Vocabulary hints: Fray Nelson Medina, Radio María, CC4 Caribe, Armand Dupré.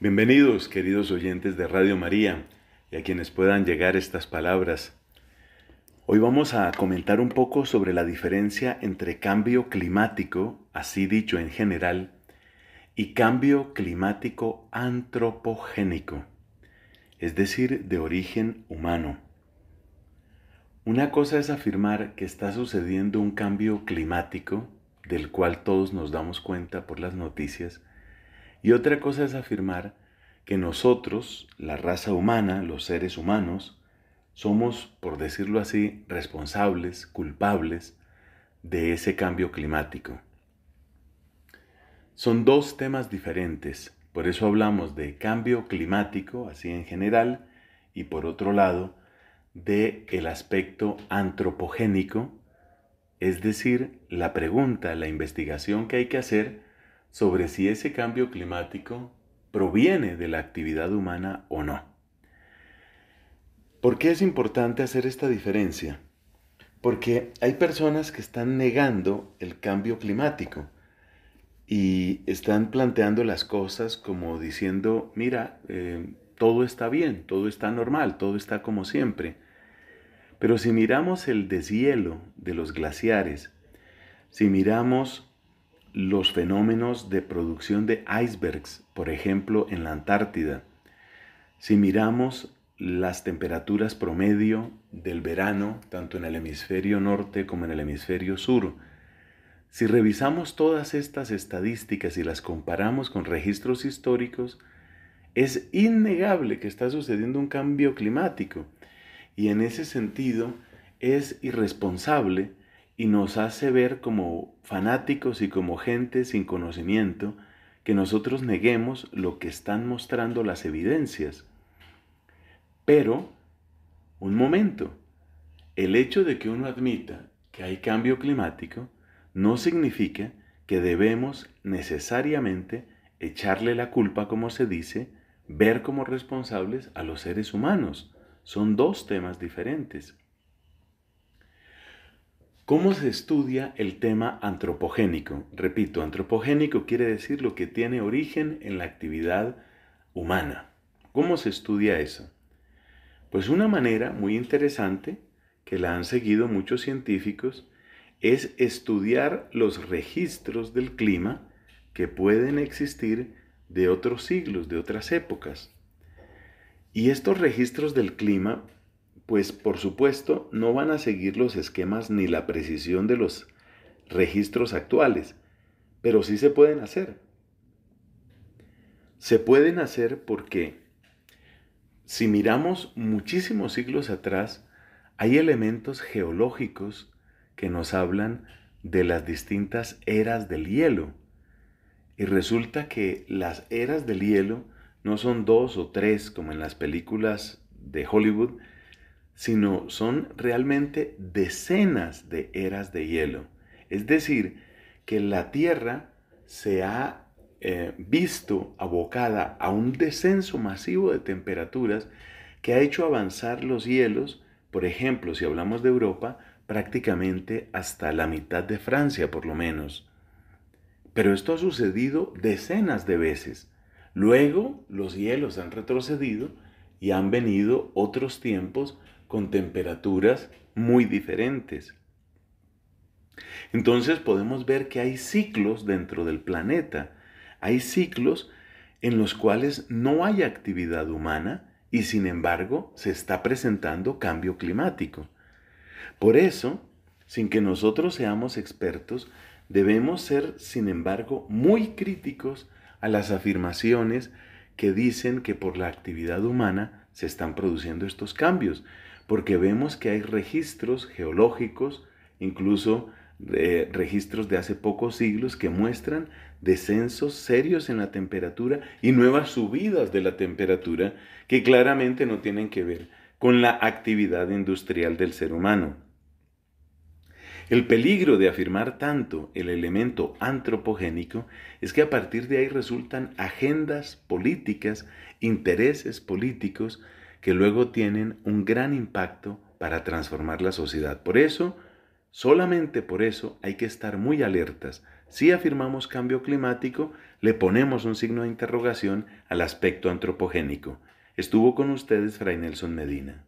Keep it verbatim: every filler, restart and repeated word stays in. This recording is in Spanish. Bienvenidos, queridos oyentes de Radio María, y a quienes puedan llegar estas palabras. Hoy vamos a comentar un poco sobre la diferencia entre cambio climático, así dicho en general, y cambio climático antropogénico, es decir, de origen humano. Una cosa es afirmar que está sucediendo un cambio climático, del cual todos nos damos cuenta por las noticias, y otra cosa es afirmar que nosotros, la raza humana, los seres humanos, somos, por decirlo así, responsables, culpables de ese cambio climático. Son dos temas diferentes, por eso hablamos de cambio climático, así en general, y por otro lado, de el aspecto antropogénico, es decir, la pregunta, la investigación que hay que hacer sobre si ese cambio climático proviene de la actividad humana o no. ¿Por qué es importante hacer esta diferencia? Porque hay personas que están negando el cambio climático y están planteando las cosas como diciendo, mira, eh, todo está bien, todo está normal, todo está como siempre. Pero si miramos el deshielo de los glaciares, si miramos los fenómenos de producción de icebergs, por ejemplo, en la Antártida. Si miramos las temperaturas promedio del verano, tanto en el hemisferio norte como en el hemisferio sur, si revisamos todas estas estadísticas y las comparamos con registros históricos, es innegable que está sucediendo un cambio climático. Y en ese sentido, es irresponsable y nos hace ver como fanáticos y como gente sin conocimiento que nosotros neguemos lo que están mostrando las evidencias. Pero, un momento, el hecho de que uno admita que hay cambio climático no significa que debemos necesariamente echarle la culpa, como se dice, ver como responsables a los seres humanos. Son dos temas diferentes. ¿Cómo se estudia el tema antropogénico? Repito, antropogénico quiere decir lo que tiene origen en la actividad humana. ¿Cómo se estudia eso? Pues una manera muy interesante, que la han seguido muchos científicos, es estudiar los registros del clima que pueden existir de otros siglos, de otras épocas. Y estos registros del clima, pues por supuesto no van a seguir los esquemas ni la precisión de los registros actuales, pero sí se pueden hacer. Se pueden hacer porque si miramos muchísimos siglos atrás, hay elementos geológicos que nos hablan de las distintas eras del hielo. Y resulta que las eras del hielo no son dos o tres como en las películas de Hollywood, sino son realmente decenas de eras de hielo. Es decir, que la Tierra se ha eh, visto abocada a un descenso masivo de temperaturas que ha hecho avanzar los hielos, por ejemplo, si hablamos de Europa, prácticamente hasta la mitad de Francia, por lo menos. Pero esto ha sucedido decenas de veces. Luego, los hielos han retrocedido y han venido otros tiempos con temperaturas muy diferentes. Entonces podemos ver que hay ciclos dentro del planeta, hay ciclos en los cuales no hay actividad humana y sin embargo se está presentando cambio climático. Por eso, sin que nosotros seamos expertos, debemos ser sin embargo muy críticos a las afirmaciones que dicen que por la actividad humana se están produciendo estos cambios, porque vemos que hay registros geológicos, incluso eh, registros de hace pocos siglos que muestran descensos serios en la temperatura y nuevas subidas de la temperatura que claramente no tienen que ver con la actividad industrial del ser humano. El peligro de afirmar tanto el elemento antropogénico es que a partir de ahí resultan agendas políticas, intereses políticos, que luego tienen un gran impacto para transformar la sociedad. Por eso, solamente por eso, hay que estar muy alertas. Si afirmamos cambio climático, le ponemos un signo de interrogación al aspecto antropogénico. Estuvo con ustedes Fray Nelson Medina.